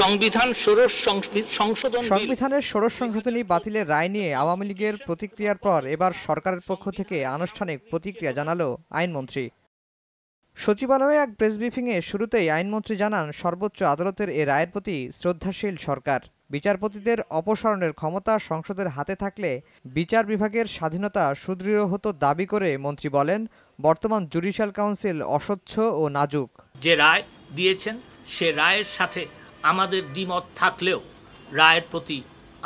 সংবিধানের ষোড়শ সংশোধনী বাতিলের রায় নিয়ে আওয়ামী লীগের প্রতিক্রিয়ার পর এবার সরকারের পক্ষ থেকে আনুষ্ঠানিক প্রতিক্রিয়া জানালো আইনমন্ত্রী। সচিবালয়ে এক প্রেস ব্রিফিংয়ে শুরুতেই আইনমন্ত্রী জানান, সর্বোচ্চ আদালতের এ রায়ের প্রতি শ্রদ্ধাশীল সরকার। বিচারপতিদের অপসারণের ক্ষমতা সংসদের হাতে থাকলে বিচার বিভাগের স্বাধীনতা সুদৃঢ় হতো দাবি করে মন্ত্রী বলেন, বর্তমান জুডিশিয়াল কাউন্সিল অস্বচ্ছ ও নাজুক। যে রায় দিয়েছেন সে রায়ের সাথে আমাদের দ্বিমত থাকলেও রায়ের প্রতি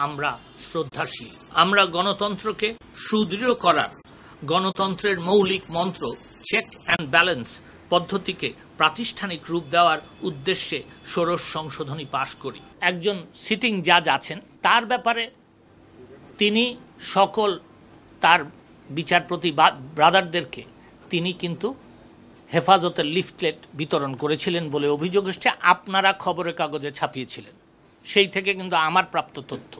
আমরা শ্রদ্ধাশীল। আমরা গণতন্ত্রকে সুদৃঢ় করার, গণতন্ত্রের মৌলিক মন্ত্র চেক অ্যান্ড ব্যালেন্স পদ্ধতিকে প্রাতিষ্ঠানিক রূপ দেওয়ার উদ্দেশ্যে ষোড়শ সংশোধনী পাশ করি। একজন সিটিং জাজ আছেন, তার ব্যাপারে তিনি সকল তার বিচারপতি ব্রাদারদেরকে তিনি কিন্তু হেফাজতের লিফলেট বিতরণ করেছিলেন বলে অভিযোগ এসছে, আপনারা খবরের কাগজে ছাপিয়েছিলেন। সেই থেকে কিন্তু আমার প্রাপ্ত তথ্য।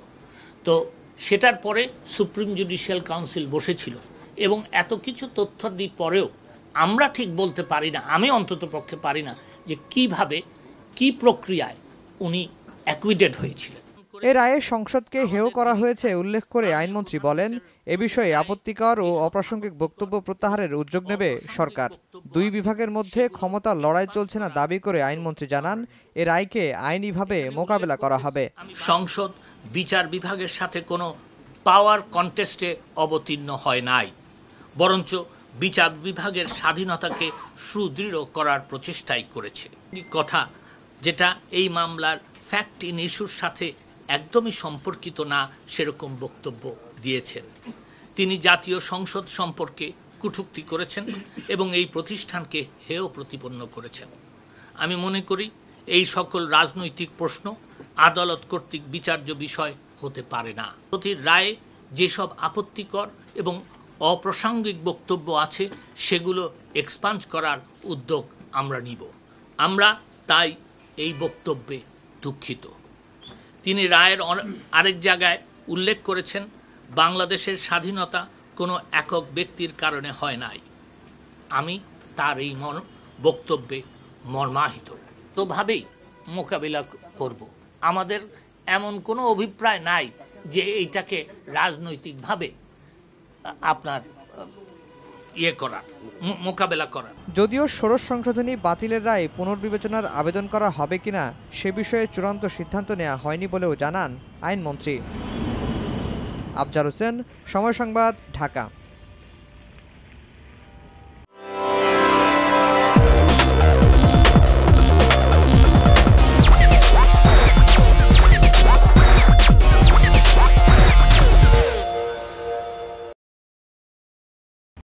তো সেটার পরে সুপ্রিম জুডিশিয়াল কাউন্সিল বসেছিল এবং এত কিছু তথ্য দিয়ে পরেও আমরা ঠিক বলতে পারি না, আমি অন্তত পক্ষে পারি না যে কিভাবে কি প্রক্রিয়ায় উনি অ্যাকুইটেড হয়েছিলেন। এ রায়ে সংসদকে হেয় করা হয়েছে উল্লেখ করে আইনমন্ত্রী বলেন, এ বিষয়ে আপত্তিকর ও অপ্রাসঙ্গিক বক্তব্য প্রত্যাহারের উদ্যোগ নেবে সরকার। দুই বিভাগের মধ্যে ক্ষমতা লড়াই চলছে না দাবি করে আইনমন্ত্রী জানান, এ রায়কে আইনিভাবে মোকাবেলা করা হবে। সংসদ বিচার বিভাগের সাথে কোনো পাওয়ার কন্টেস্টে অবতীর্ণ হয় নাই, বরঞ্চ বিচার বিভাগের স্বাধীনতাকে সুদৃঢ় করার প্রচেষ্টাই করেছে। কথা যেটা এই মামলার ফ্যাক্ট ইন ইস্যুর সাথে একদমই সম্পর্কিত না, সেরকম বক্তব্য দিয়েছেন। তিনি জাতীয় সংসদ সম্পর্কে কটূক্তি করেছেন এবং এই প্রতিষ্ঠানকে হেয় প্রতিপন্ন করেছেন। আমি মনে করি এই সকল রাজনৈতিক প্রশ্ন আদালত কর্তৃক বিচার্য বিষয় হতে পারে না। প্রতি রায়ে যেসব আপত্তিকর এবং অপ্রাসঙ্গিক বক্তব্য আছে সেগুলো এক্সপাঞ্জ করার উদ্যোগ আমরা নিব। আমরা তাই এই বক্তব্যে দুঃখিত। তিনি রায়ের আরেক জায়গায় উল্লেখ করেছেন, বাংলাদেশের স্বাধীনতা কোনো একক ব্যক্তির কারণে হয় নাই। আমি তার এই বক্তব্যে মর্মাহিত। তোভাবেই মোকাবিলা করব। আমাদের এমন কোনো অভিপ্রায় নাই যে এইটাকে রাজনৈতিকভাবে আপনার মোকাবেলা করার। যদিও ষোড়শ সংশোধনী বাতিলের রায় পুনর্বিবেচনার আবেদন করা হবে কিনা সে বিষয়ে চূড়ান্ত সিদ্ধান্ত নেওয়া হয়নি বলেও জানান আইনমন্ত্রী। আফজাল হোসেন, সময় সংবাদ, ঢাকা।